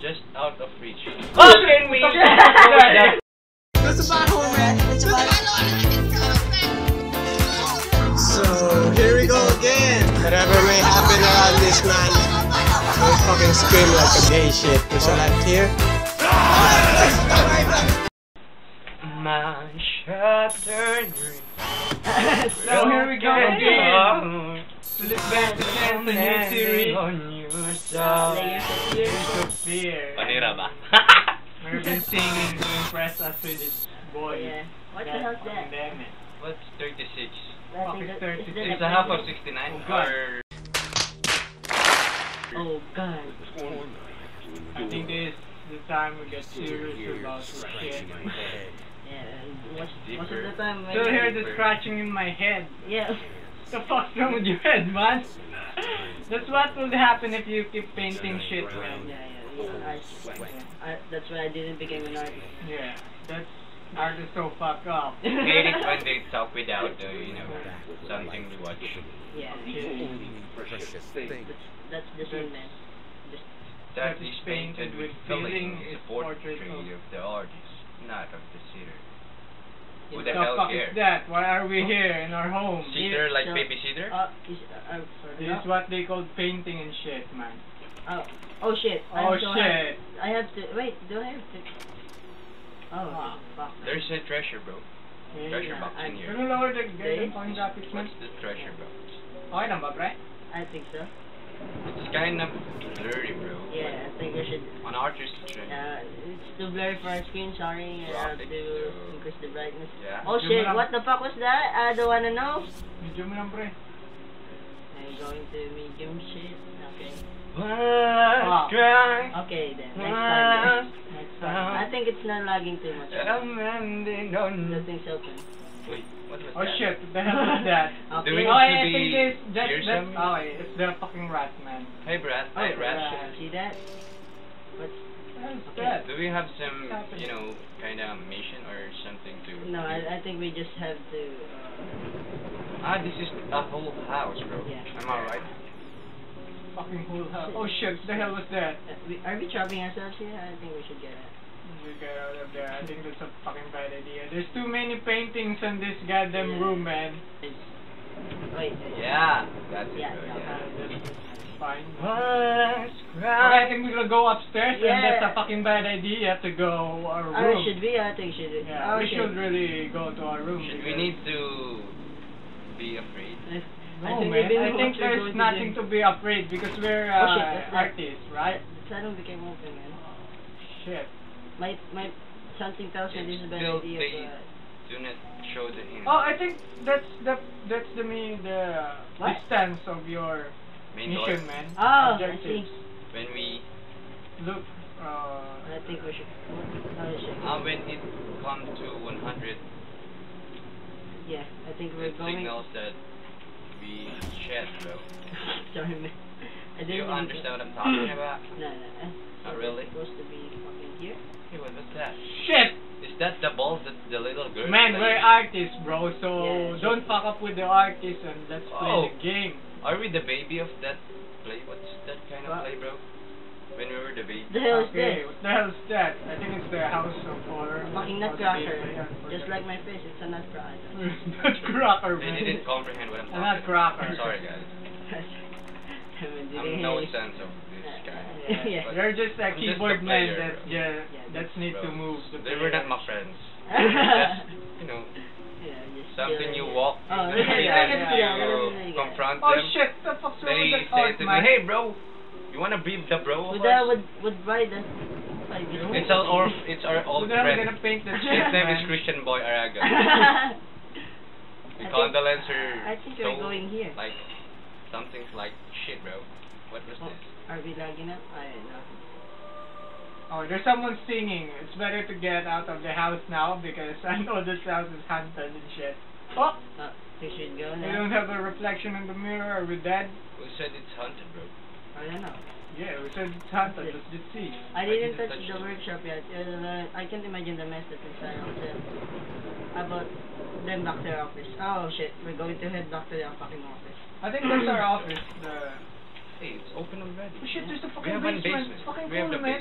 Just out of reach. Oh, can we? It's about home, man. It's about home. So here we go again. Whatever may happen around this man, don't fucking scream like a gay shit. There's a left here. My shattered. So here we go again. Sulet Band, the new series on your side. Mahirap ba? We've been singing to impress us with this boy. Yeah. What the hell's that? What's 36? Fucking 36. It's a half of 69. Oh god. I think this is the time we get serious about shit. Yeah. What's the time? Still hear the scratching in my head. Yeah. What the fuck's wrong with your head, man? That's what will happen if you keep painting shit, man. That's why I didn't become an artist. Yeah, that's artists so fucked up. They hate when they talk without, you know, something to watch. Yeah. That's the thing, man. That is painted with feeling is the portrait of the artist, not of the sitter. Who the hell cares? That? Why are we here in our home? Sitter like babysitter? This is what they call painting and shit, man. Oh shit. Oh shit. I have to. Wait, do I have to? Oh fuck. There's a treasure, bro. Treasure box in here. Can you lower the gate? What's the treasure box? Okay naman, right? I think so. It's kind of blurry, bro. Yeah, I think I should. On artist stream. It's too blurry for our screen, sorry. I have to increase the brightness. Yeah. Oh shit, what the fuck was that? I don't wanna know. Medium lang, pre. I'm going to medium shit. Okay. Okay then, next time. I think it's not lagging too much. Nothing's open. Wait, what was that? Oh shit, what the hell was that? Okay. It's the fucking rat, man. Hey Brad, hey rat. See that? What's that? Do we have some, you know, kind of mission or something to... No, I think we just have to... this is a whole house, bro. Yeah. Am I right? Fucking whole house. Oh shit, what the hell was that? Are we trapping ourselves here? I think we should get out. We should get out of there. I think that's a fucking bad idea. There's too many paintings in this goddamn room, man. Wait. Yeah, that's it. That's fine. I think we're gonna go upstairs, and that's a fucking bad idea to go our room. Should we? I think should we? Yeah, we should really go to our room. We need to be afraid. No, man. I think there's nothing to be afraid because we're artists, right? The saddle became open, man. Shit. My something tells me this is a bad idea. They do not show the image. Oh, I think that's the distance of your mission, man. Oh, objective. I see. When we look, I think we should. When it comes to 100. Yeah, I think we're going. Signals that. Shit, bro. Sorry, man. Do you understand what I'm talking about? No. Not really? Supposed to be fucking here? Hey, what was that? Shit! Is that the balls that the little girl? Man, we're artists, bro, so don't fuck up with the artists and let's play the game. Are we the baby of that play? What's that kind of play, bro? When we were the baby. The hell is that? What the hell is that? I think it's the house of horror. Fucking nutcracker. Just like my face, it's a nutcracker. Nutcracker, man. They didn't comprehend what I'm talking about. A nutcracker. I'm sorry, guys. I'm no sense of this guy. Yeah. They're just a keyboard man that needs to move. They were not my friends. You know. Something you walk through. You confront them. Oh shit, the fuck's wrong with the art, man? Hey, bro. You wanna be the bro? It's our old friend. His name is Christian Boy Araga. The condolence are like something's like shit, bro. What was this? Are we lagging up? I don't know. Oh, there's someone singing. It's better to get out of the house now because I know this house is haunted and shit. Oh, we should go now. We don't have a reflection in the mirror. Are we dead? Who said it's haunted, bro? I don't know. Yeah, we said it's haunted. Let's see. I didn't touch the workshop yet. I can't imagine the mess that's inside about them back to their office. Oh shit, we're going to head back to their fucking office. I think that's our office. Hey, it's open already. Oh shit, there's the fucking basement. It's fucking cool, man.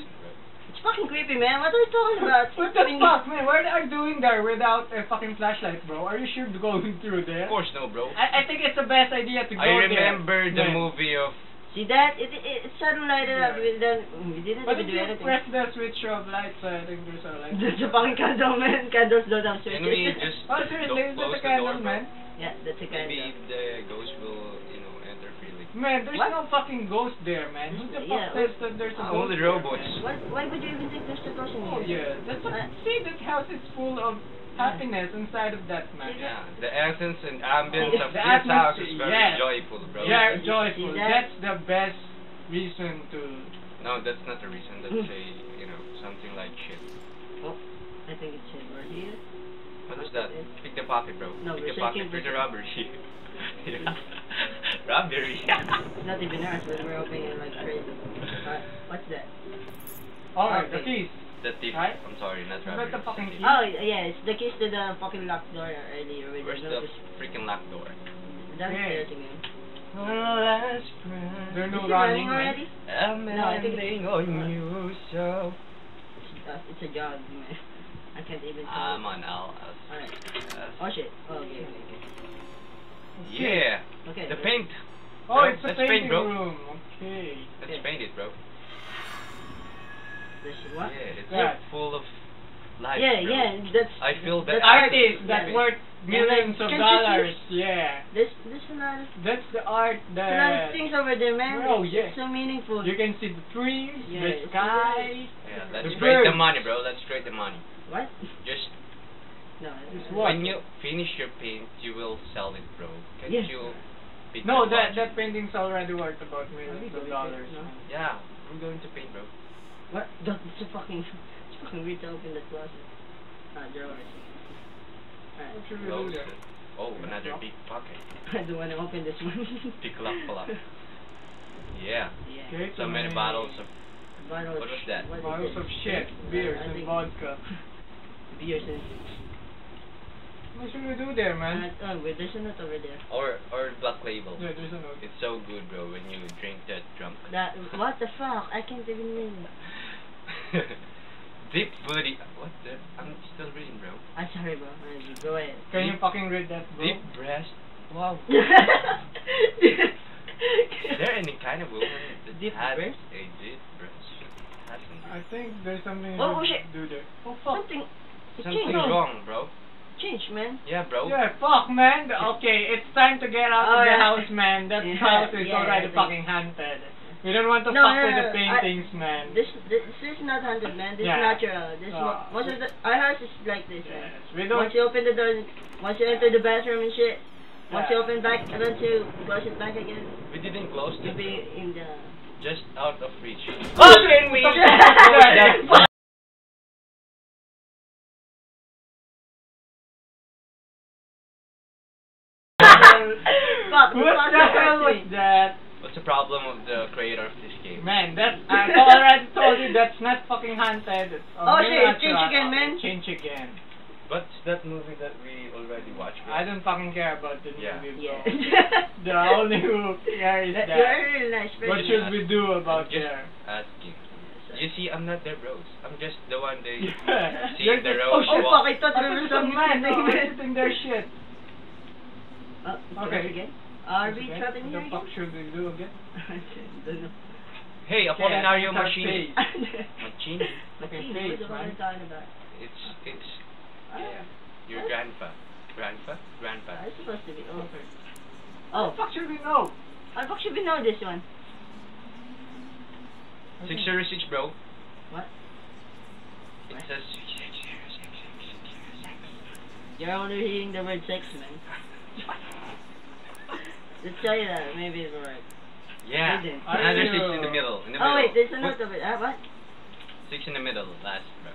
It's fucking creepy, man. What are you talking about? What the fuck, man? What are you doing there without a fucking flashlight, bro? Are you sure going through there? Of course no, bro. I think it's the best idea to go there. I remember the movie of... See that? It sudden't light it up. We didn't do anything. Press the switch of lights, I think there's a light. There's a fucking candle, man. Candles don't have switches. Can we just close the door, man? Yeah, that's a candle. Maybe the ghost will, you know, enter freely. Man, there's no fucking ghost there, man. Who the fuck says that there's a ghost? All the robots. Why would you even think there's a ghost in here? Oh, yeah. See, this house is full of happiness inside of that, man. Yeah, the essence and ambience of this house is very joyful, bro. Yeah, joyful. That's the best reason to... No, that's not a reason. That's a, you know, something like shit. Oh, I think it's shit right here. What is that? Pick the pocket, bro. No, pick the pocket for the robbery. Robbery. It's not even ours, but we're opening it like crazy. What's that? Alright, the keys. The thief. Right? I'm sorry, not robbery. The fucking key? Oh, yeah, it's the keys to the fucking locked door earlier. Where's the freaking locked door? That's the thing. They're no running already? I'm landing on you, so... It's a job, man. I can't even tell. I'm on Al. Alright. Oh, shit. Oh, okay. Yeah. Okay. The paint. Oh, it's a painting room. Okay. Let's paint it, bro. What? Yeah, it's full of life. Yeah, that's... I feel that art is that worth millions of dollars. Yeah. There's a lot of... That's the art that... There's a lot of things over there, man. Oh, yeah. It's so meaningful. You can see the trees, the sky, yeah, let's trade the money, bro. Let's trade the money. What? Just... No, just what? When you finish your paint, you will sell it, bro. Can you... No, that painting's already worth about millions of dollars. Yeah, I'm going to paint, bro. What? It's fucking weird to open the closet. Drawers. Alright. What should we do there? Oh, another big pocket. I don't want to open this one. Big luck. Yeah. Okay, so many bottles of... Bottles. What was that? Bottles of shit. Beers and vodka. Beers and... What should we do there, man? Wait, there's a note over there. Or Black Label. Yeah, there's a note. It's so good, bro, when you drink that drunk. That... What the fuck? I can't even remember. Deep booty. What the? I'm still reading, bro. I'm sorry, bro. Go ahead. Can you fucking read that, bro? Deep breast. Wow. Is there any kind of woman that deep has breast? A deep breast? I think there's something do there. Oh fuck. Something wrong, bro. Change, man. Yeah, bro. Yeah, fuck, man. Okay, it's time to get out of the house, man. That house is already fucking haunted. We don't want to fuck with the paintings, man. This is not haunted, man. This is natural. This most of our house is like this, man. We don't once you open the door, once you enter the bathroom and shit, once you open back, once you close it back again. We didn't close it. You'll be in the... Just out of reach. Oh, can we? Fuck, what the hell was that? What's the problem of the creator of this game? Man, I already told you that's not fucking haunted. Oh shit, change again, man. Change again. What's that movie that we already watched? I don't fucking care about the movie. Yeah. The only who cares that. You're a nice person. What should we do about that? Asking. You see, I'm not the rose. I'm just the one they see the rose. Oh fuck, I thought there was some man doing their shit. Okay. Again? Are we trapping here? What the fuck should we do again? Don't know. Hey, Apolinario Machine. Machine? Machine, what the one talking about? It's... Yeah. Your grandpa. Grandpa. It's supposed to be over. Oh. How the fuck should we know? How the fuck should we know this one? 606, bro. What? It says 606. You're only hearing the word sex, man. Let's tell you that, maybe it's alright. Yeah, another 6 in the middle. Oh wait, there's another bit. What? 6 in the middle, last, bro.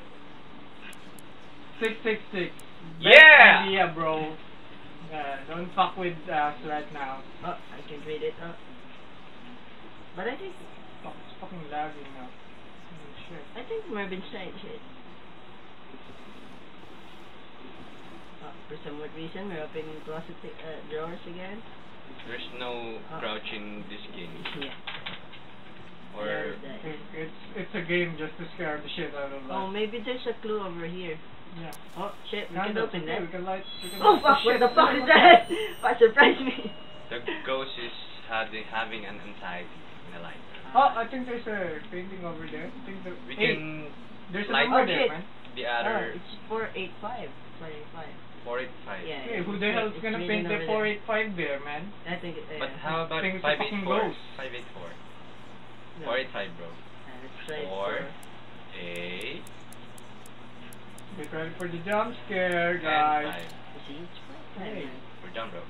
666. Yeah! Best idea, bro. Don't fuck with us right now. Oh, I can read it. But I think... Oh, it's fucking lagging now. Sure. I think we've been saying shit. For some odd reason, we're opening closet drawers again. There's no crouch in this game. Yeah. Or it's a game just to scare the shit out of us. Oh, maybe there's a clue over here. Yeah. Oh shit, we can open that. Oh fuck, what the fuck is that? What surprised me? The ghost is having an anxiety in the light. Oh, I think there's a painting over there. I think we can. There's a number there, man. The other. Oh, it's 485. 485. Yeah. Hey, who the hell's gonna paint the 485 there, man? I think. But how about 584? 584. 485, bro. Let's try 4, 8. Get ready for the jump scare, guys. Hey. We're done, bro.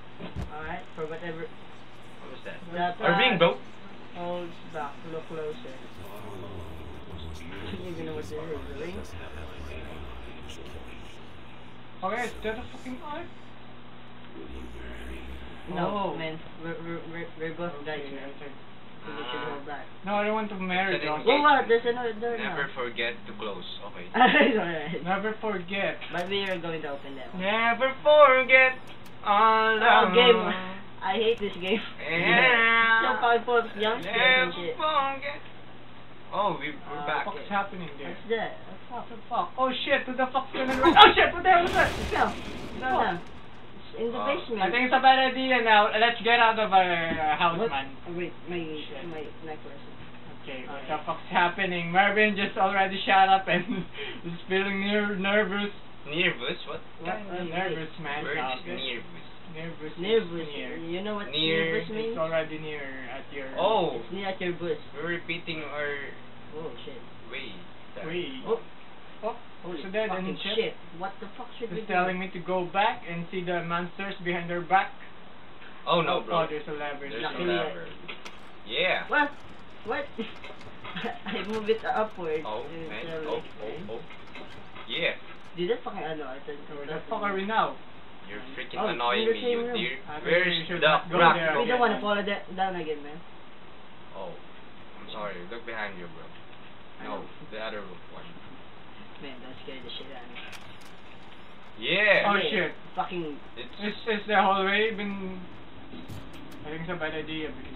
Alright, for whatever. What was that? Our ring, bro. Hold back. Look closer. I don't even know what the ring is. Okay, is that a fucking eye? No, man. We're both dying. We should hold back. No, I don't want to marry John. Oh, wow, there's another door now. Never forget to close. Okay. Alright. Never forget. But we are going to open that one. Never forget. Oh, game. I hate this game. Yeah. So powerful. Young never forget. Oh, we're back. What's happening there? What's that? What the fuck? Oh shit, what the fuck's gonna do? Oh shit, what the hell is that? No. It's in the basement. I think it's a bad idea now. Let's get out of our house, man. Wait, my question. Okay, what the fuck's happening? Marvin just already shut up and is feeling nervous. Nervous? What? Nervous, man. Where is nervous? Nervous. You know what nervous means? It's already near at your... Oh! It's near at your bus. We're repeating our... Oh, shit. Wait. Oh. Holy fucking shit. What the fuck should we do? He's telling me to go back and see the monsters behind their back. Oh, no, bro. Oh, there's a lever. Yeah. What? I move it upwards. Oh, man. Oh. Yeah. Dude, that fucking... Where the fuck are we now? You're freaking annoying me, you dear. Where's the crack? We don't want to follow that down again, man. Oh, I'm sorry. Look behind you, bro. No, the other one. Man, that scared the shit out of me. Yeah! Oh shit. Fucking... It's the hallway been... I think it's a bad idea because...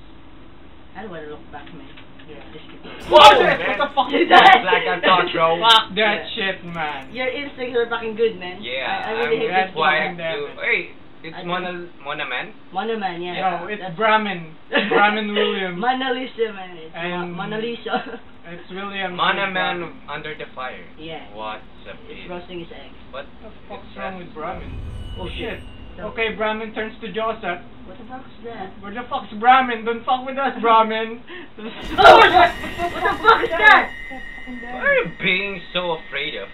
I don't want to look back, man. Yeah. Whoa, man. What the fuck is that? Like I thought, bro. Fuck that shit, man. Your instincts are fucking good, man. Yeah, I really hate that. Hey, it's Mona Man? Mona Man, yeah. No, it's Brahmin. Brahmin Williams. Mona Lisa, man. And Mona Lisa. It's William. Mona Man under the fire. Yeah. What's up, dude? He's roasting his eggs. What the fuck's wrong with Brahmin? Oh shit. Okay, Brahmin turns to Joseph. What the fuck's that? Where the fuck's Brahmin? Don't fuck with us, Brahmin! Oh, what the fuck is that? What are you being so afraid of?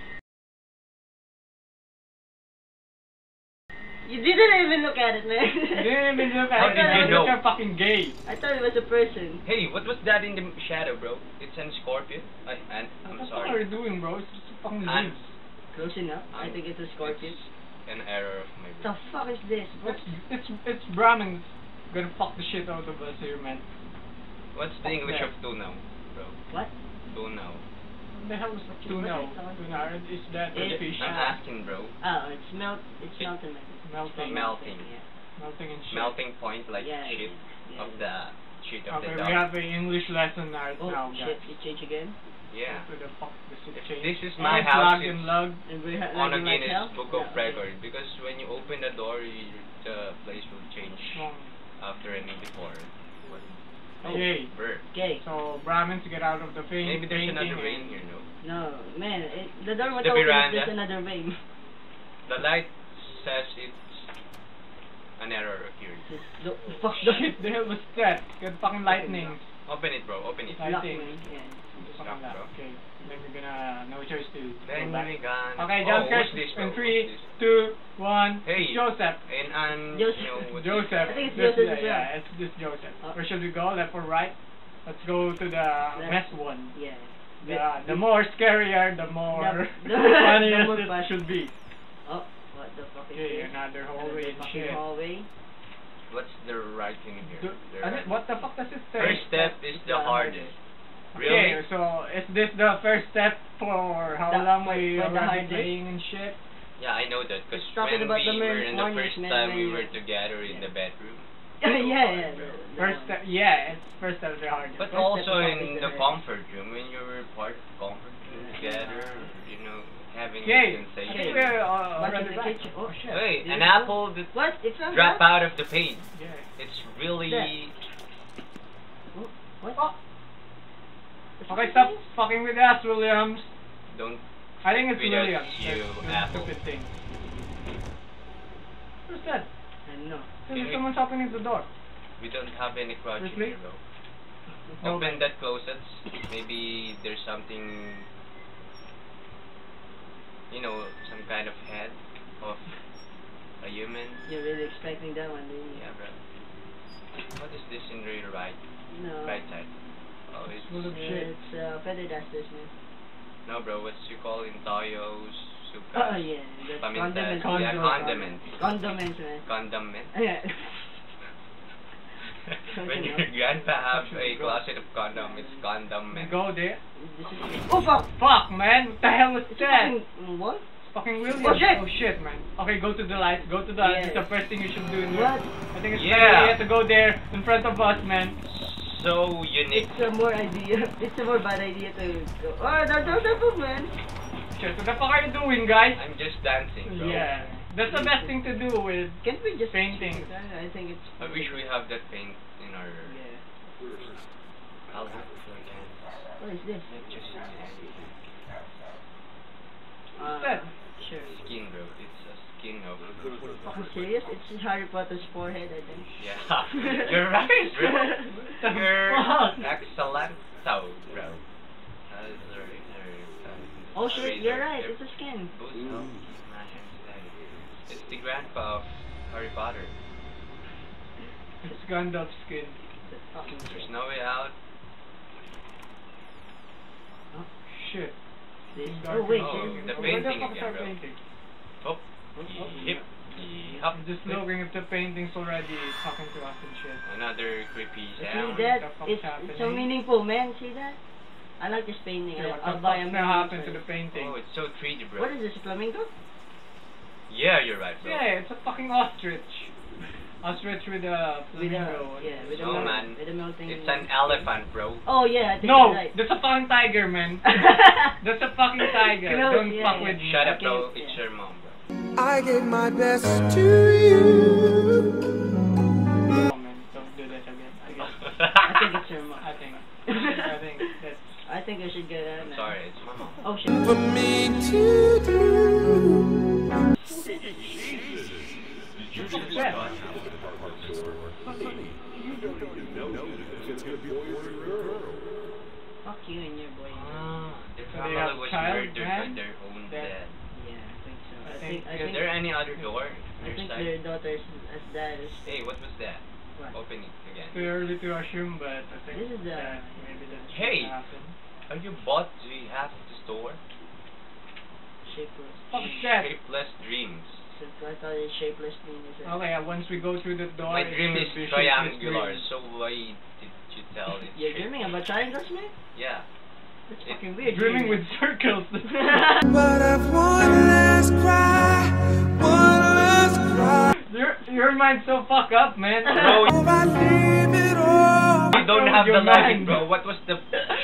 You didn't even look at it, man. You didn't even look at it. How did you know? You're fucking gay. I thought it was a person. Hey, what was that in the shadow, bro? It's an scorpion. I'm sorry. What are you doing, bro? It's just fucking leaves. Close enough. I think it's a scorpion. An error of my brain. The fuck is this? It's Brahmin's gonna fuck the shit out of us here, man. What's the English of tunao, bro? What? Tunao. What the hell is tunao? Tunao is that a fish? I'm asking, bro. Oh, it's melting. Melting. Yeah. Melting and shit. Melting point like shit of the shit of the dog. Okay, we have an English lesson now, guys. Shit, it changed again? Yeah. The fuck this is my house. It's on a Guinness Book of Record because when you open the door, the place will change after and before. Okay. So Brahmins get out of the thing. Maybe there's another vein here, no? No, man. The door went open. There's another vein. The light says it's an error here. Fuck shit. The hell was that? Good fucking lightning. Open it, bro. Open it. Stop, bro. Okay, then we're gonna no choice to go back. Okay, jump scare in 3, 2, 1. Hey, Joseph. Joseph. I think it's Joseph. Yeah, it's just Joseph. Where should we go? Left or right? Let's go to the mess one. Yeah. The more scarier, the more funnier it should be. Oh, what the fuck is this? Okay, another hallway and shit. What's the right thing here? What the fuck does it say? First step is the hardest. Really? Okay, so is this the first step for how long we already playing and shit? Yeah, I know that because when we were in the first time we were together in the bedroom, First that was the hardest. But also in the comfort room, when you were part of the comfort room together, you know, having a sensation. Wait, an apple that dropped out of the paint. Yeah. It's really... What? Oh. Okay, stop fucking with us, Williams. Don't. I think it's Williams. Stupid thing. Who's that? I don't know. There's someone talking at the door. We don't have any crouch in here, though. No. Open that closet. Maybe there's something. You know, some kind of head of a human. You're really expecting that one, didn't you? Yeah, bro. What is this in real right? No. Right side. Oh, it's feather dusters, man. No, bro, what's you call in Tao's suka? Oh, yeah, that's condiments. Yeah, condiments. Condiments, man. Condiments? Yeah. When your grandpa have a closet of condoms, it's condiments. Go there. Oh, fuck! Fuck, man! What the hell was that? What? Fucking William. Oh, shit! Oh, shit, man. Okay, go to the light. Go to the light. It's the first thing you should do in the... What? I think it's you have to go there in front of us, man. So unique. It's a more idea. It's a more bad idea to go. Oh, that's a man. Sure, what the fuck are you doing, guys? I'm just dancing, bro. Yeah. That's the best thing to do with painting. I think it's... I wish we have that paint in our... Yeah. I'll have to forget. What is this? Just... What's that? Sure. Skin, bro. It's a skin of... Are you serious? It's Harry Potter's forehead, I think. Yeah. You're right, bro. Excellent, so, bro. Oh shit, you're right, it's a skin. It's the grandpa of Harry Potter. It's Gandalf's skin. There's no way out. Oh shit. Oh wait, the painting again, bro. Oh, yep. I'm just looking at the paintings already talking to us and shit. Another creepy sound. See that? It's so meaningful, man. See that? I like this painting. Yeah, I'll buy a happened to the painting. Oh, it's so 3D, bro. What is this, a flamingo? Yeah, you're right, bro. Yeah, it's a fucking ostrich. Ostrich with a flamingo. It's an elephant, bro. Oh, yeah. I think that's a fucking tiger, man. That's a fucking tiger. Don't fuck with me. Shut up, bro. It's your mom. I gave my best to you. Don't do that again. I think I should get out of it. Sorry, it's my mom. Oh shit. For me to do. Jesus. Did you just get out of the department store? You don't even know that it's going to be boy or girl. Fuck you and your boy. Their family was murdered by their own dad. Is there any other door? I think their daughter's dad is... Hey, what was that? What? Open it again. Too early to assume, but I think this is that maybe that's what happened. Are you bought the half of the store? Shapeless. Fuck that! Shapeless dreams. So I thought it's shapeless dreams. Okay, once we go through the door... My dream is triangular, so why did you tell it? You're dreaming about triangles, man? Yeah. That's fucking weird. Dreaming with circles. But I've one last cry, Your mind's so fucked up, man. Bro, you don't have the logic, bro. What was the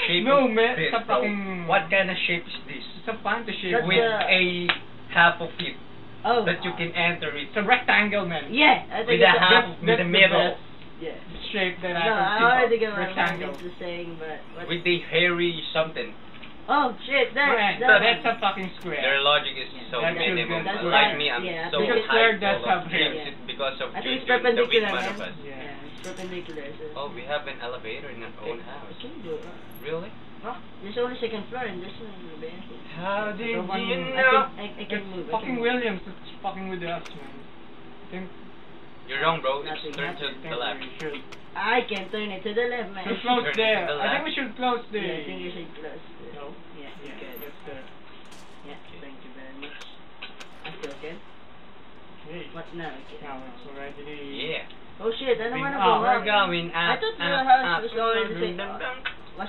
shape of this, bro? What kind of shape is this? It's a panda shape. With a half of it. Oh. That you can enter it. It's a rectangle, man. Yeah. I think with a half of the middle. Yeah. Shape that I can see. No, I already got the saying, but with the hairy something. Oh shit, that's a fucking square. Their logic is so minimal. Like me, I'm so high full of dreams because of dreams. The weak one of us. Yeah, it's perpendicular. Oh, we have an elevator in our own house. Really? There's only second floor and there's an elevator. How did you know? I can move. Fucking Williams is fucking with us, man. You're wrong, bro. It's turn to the left. I can turn it to the left, man. Close there. I think we should close there. Yeah, I think you should close there. No? Yeah, you can. Yeah, thank you very much. I still can. What now? Now it's already... Yeah. Oh shit, I don't want to go up. I thought the house was going to...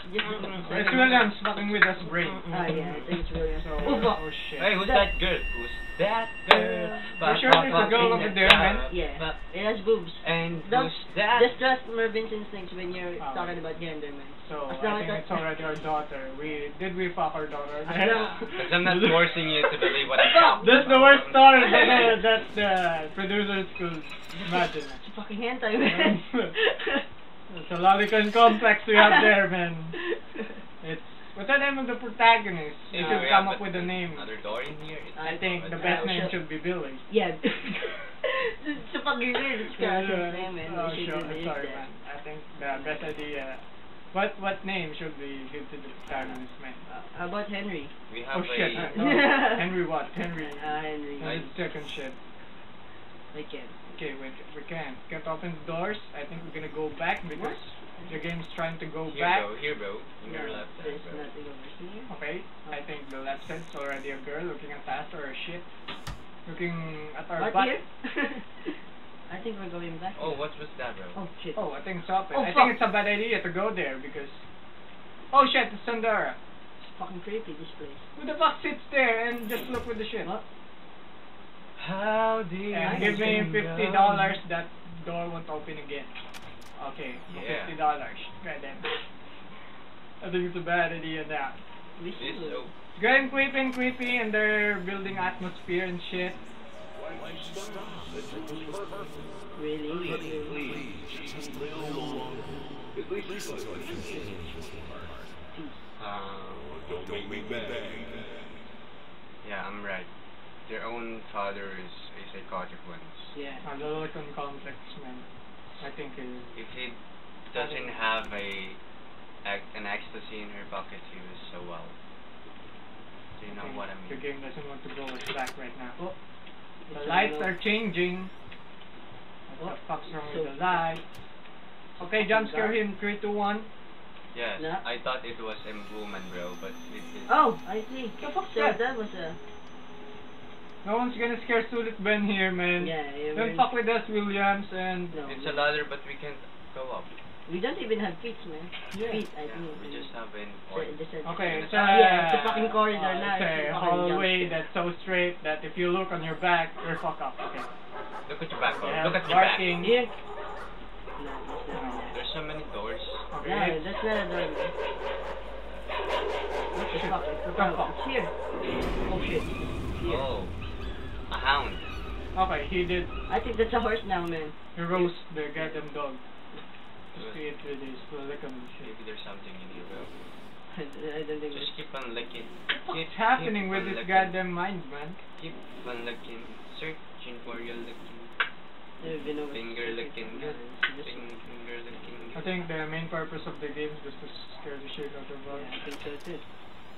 Williams fucking with us, brain. Oh yeah, it's Williams. So, oh shit. Hey, who's that girl? Who's that girl? For sure there's a girl over there, man. Yeah. It has boobs. And who's that? That's just Mervin's instincts when you're talking about gender, man. So, I think it's already our daughter. Did we fuck our daughter? Because I'm not forcing you to believe what I fucked. That's the worst story. That's the producer's school. Imagine. It's a fucking hentai, man. It's a lolicon complex we have there, man. It's what's the name of the protagonist? You should come up with a name. Another door in here. I think the best name should be Billy. Yeah. It's a fucking weird name, man. Oh sure, I'm sorry, man. I think the best idea. What name should we give to the protagonist, man? How about Henry? We have shit. No. Henry what? Henry. Henry. That's second shit. I can. Okay, wait, we can. Can't open the doors. I think we're gonna go back because the game's trying to go back. Here, bro. On your left side. There's nothing over here. Okay, I think the left side's already a girl looking at us or a shit. Looking at our butt. I think we're going back. Oh, what was that, bro? Oh, shit. Oh, I think it's open. Oh, I think it's a bad idea to go there because... Oh, shit, it's Sandara. It's fucking creepy, this place. Who the fuck sits there and just look with the shit? What? How do you give me $50, that door won't open again. Okay, $50. Goddamn. I think it's a bad idea now. This is so. It's getting creepy and creepy, and they're building atmosphere and shit. Really? Please. At least it's like don't make me bang. Yeah, I'm right. Their own father is a psychotic one. Yeah. A little complex man. I think it is. If he doesn't have an ecstasy in her pocket, he was so well. Do you know what I mean? The game doesn't want to go back right now. Oh. The lights are changing. What the fuck's wrong with the lights? Okay, jump scare him. 3, 2, 1. Yes. No? I thought it was Emblumen, bro, but it is. Oh, I see. The fuck so that was a. No one's gonna scare Sulet Band here, man. Yeah, don't fuck with us, Williams, and... No, it's a ladder, but we can't go up. We don't even have feet, man. Yeah. Feet, I think. We just have an okay, it's a fucking corridor now. It's a hallway that's so straight that if you look on your back, you're fucked up. Okay. Look at your back, look at your back. Yeah. There's so many doors. Okay. Yeah, that's not a door. What the fuck? It's here. Oh, shit. Oh. A hound. Okay, he did. I think that's a horse now, man. He roast the goddamn dog. Just see it with his lick and shit. Maybe there's something in here, bro. I don't think just keep on licking. It's happening with this goddamn mind, man. Keep on licking. Searching for your licking. Finger licking. Finger licking. I think the main purpose of the game is just to scare the shit out of us. Yeah, I think so too.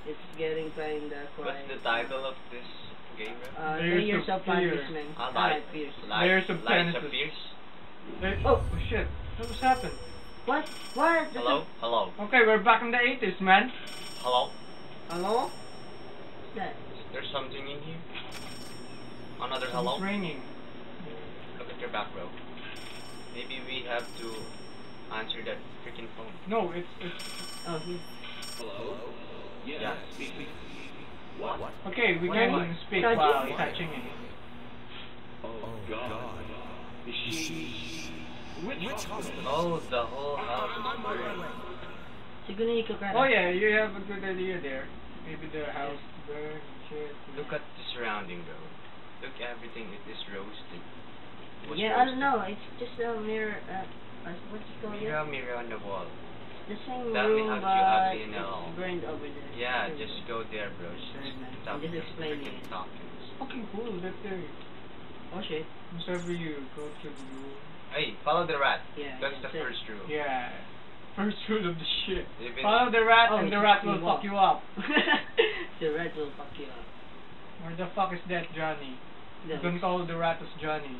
It's getting kinda quiet. What's the title of this? Game, layers of Fierce, man. Layers of Fierce. Oh, shit. What just happened? What? What? Hello? Hello. Okay, we're back in the 80s, man. Hello? Hello? What's that? There's something in here. Another hello? It's ringing. Look at your back, bro. Maybe we have to answer that freaking phone. No, it's... Oh, here. Hello? Yeah. What? Okay, we can't even speak while touching it. Oh god. Is she... Which hospital? Oh, the whole house is burning. Oh yeah, you have a good idea there. Maybe the house burns and shit. Look at the surrounding though. Look at everything, it is roasted. Yeah, I don't know, it's just a mirror... what's it called? Mirror on the wall. The same room, but it's burned over there. Yeah, just go there, bro. Just explain it. It's fucking cool, that theory. Oh shit. Whenever you go to the room. Hey, follow the rat. Yeah. That's the first rule. Yeah. First rule of the shit. Follow the rat and the rat will fuck you up. The rat will fuck you up. Where the fuck is that, Johnny? You can call the rat as Johnny.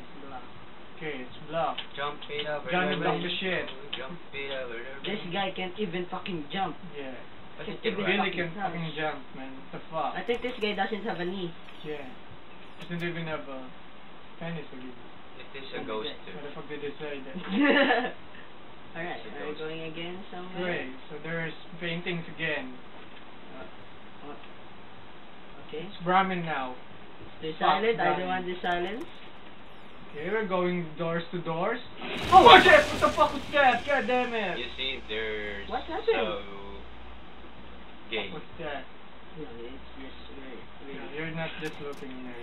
Okay, it's bluff. Jump it over. Johnny block the shit. Jump it over. This guy can't even fucking jump. Yeah. He really can't fucking jump, man. What the fuck? I think this guy doesn't have a knee. Yeah. Doesn't even have a penis again. It is a ghost too. What the fuck did they say that? Alright, are we going again somewhere? Right, so there's paintings again. Okay. It's Brahmin now. Stay silent, I don't want the silence. Okay, we're going doors to doors. Oh, what the fuck was that? God damn it! You see, there's... What happened? So... Gay. What's that? No, it's just... Weird. No, you're not just looking there.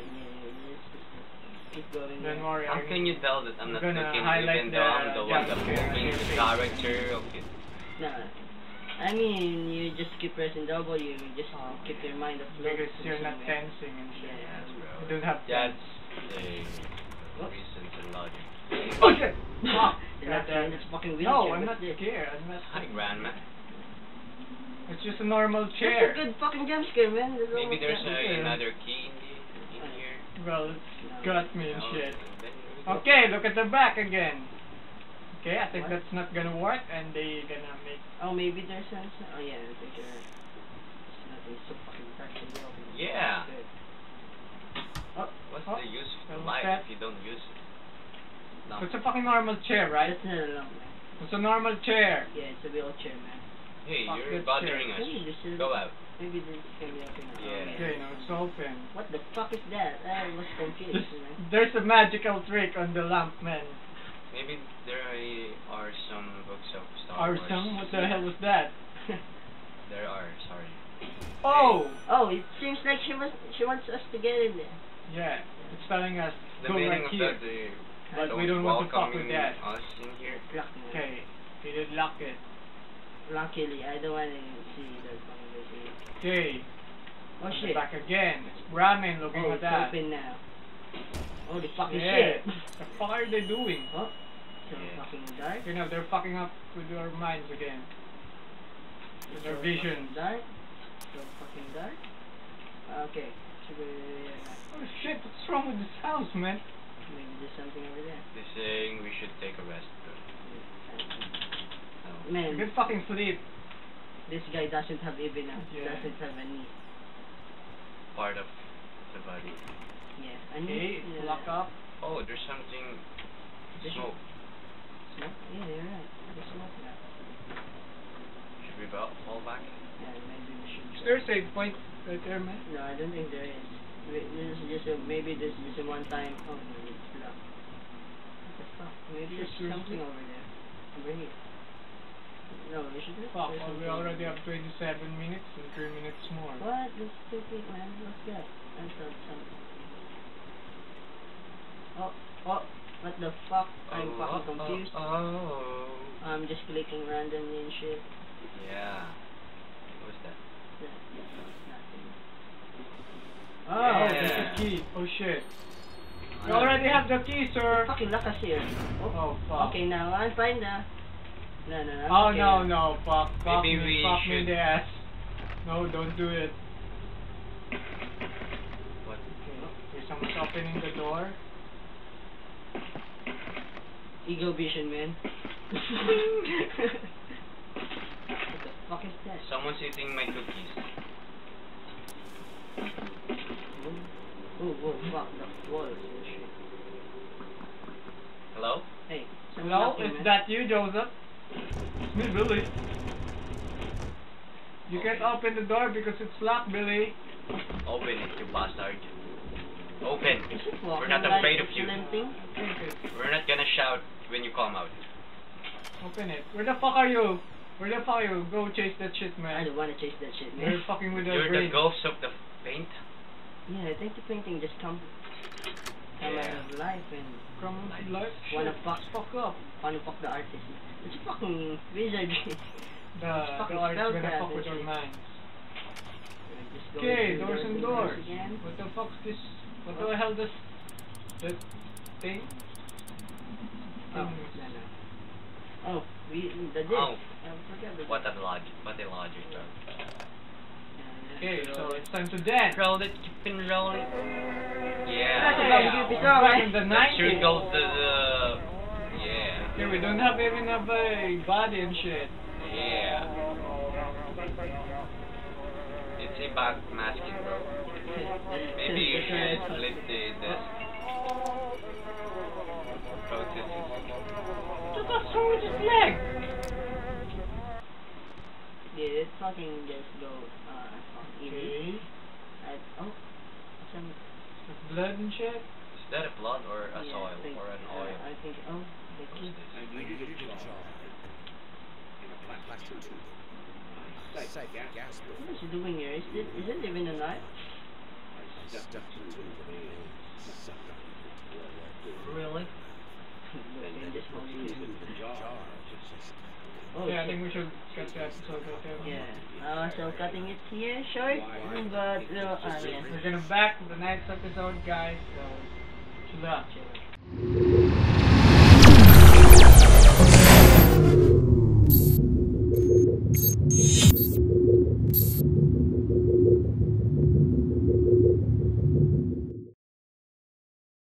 Keep going. Don't worry. How can you tell that I'm not looking even though I'm the one that's moving the character of it? No. I mean, you just keep pressing W, you just keep your mind afloat. Because you're not tensing and shit. Yeah, you don't have tense. That's the reason to logic. Okay! Fuck! No, I'm not scared. Hi, Grandma. It's just a normal chair. It's a good fucking jump scare, man. Maybe there's another key in here. Well, it's got me and shit. Okay, look at the back again. Okay, I think that's not gonna work, and they gonna make... Oh, maybe there's a... Oh yeah, I think it's nothing so fucking practical. Yeah! What's the use of life if you don't use it? No. It's a fucking normal chair, right? That's not a long man. It's a normal chair! Yeah, it's a wheelchair, man. Hey, fuck, you're bothering us. Hey, go out. Maybe this can be open. Yeah. Okay, now it's open. What the fuck is that? I was confused, man. There's a magical trick on the lamp, man. Maybe there are some books of Star Wars. Are some? What the hell was that? There are, sorry. Oh! Oh, it seems like she wants us to get in there. Yeah, it's telling us go right here. But we don't want to fuck with that. Okay, we did lock it. Luckily, I don't want to see the conversation. Okay. Oh shit. Back again. It's Brahmin looking at that. It's open now. Holy fucking shit! The fuck are they doing? Huh? They're fucking dark? You know, they're fucking up with your minds again. With their vision. Dark? So fucking dark? Okay. Oh shit, what's wrong with this house, man? Maybe there's something over there. They're saying we should take a rest. No. Man. Good fucking sleep. This guy doesn't have even a... Yeah. Doesn't have any... Part of the body. Yeah, okay, lock up. Oh, there's something... Smoke. Smoke? Yeah, you're right. There's smoke now. Should we fall back? Yeah, maybe we should. Is there a save point right there, man? No, I don't think there is. Maybe there's just a one-time... Oh, no, it's locked. What the fuck? Maybe there's something over there. Bring it. No, we should... Fuck, we already have 27 minutes and 3 minutes more. What? That's stupid, man. What's that? I thought something. Oh, what the fuck? I'm fucking confused. I'm just clicking randomly and shit. Yeah. What was that? Nothing. Oh, there's a key. Oh shit. You already have the key, sir. Fucking lakas here. Oh, fuck. Okay, now I'm fine now. No. Oh, no, fuck. Fuck me, fuck me in the ass. No, don't do it. What? There's someone opening the door. Eagle vision, man. What the fuck is that? Someone's eating my cookies. Oh, fuck, the wall is and shit. Hello? Hey. Hello? Is that you, Joseph? It's me, Billy. You can't open the door because it's locked, Billy. Open it, you bastard. Open. We're not afraid of you. We're not gonna shout when you come out. Open it. Where the fuck are you? Where the fuck are you? Go chase that shit, man. I don't wanna chase that shit, man. You're fucking with the brain. You're the ghost of the paint? Yeah, I think the painting just come out of life and... Come out of life? Wanna fuck up. Wanna fuck the artist. It's a fucking wizard. The artist gonna fuck with your minds. Okay, doors and doors. What the fuck's this? What the hell does that thing? The disc. Oh. What a logic. Okay, so it's time to dance. Roll it, keep and roll it. Yeah. Back in the 90s. Yeah. Okay, we don't have even a body and shit. Yeah. It's a back masking, bro. Maybe you should lift the desk. What the fuck's wrong with his leg? Dude, this fucking just go, okay. Oh. Some blood and shit? Is that a blood or a soil or an oil? I think, oh, the key. What is he doing here? Is it even a knife? Really? Oh, yeah, I think we should cut that. Yeah. So cutting it here short, but yes. We're gonna back the next episode, guys. So, chill out.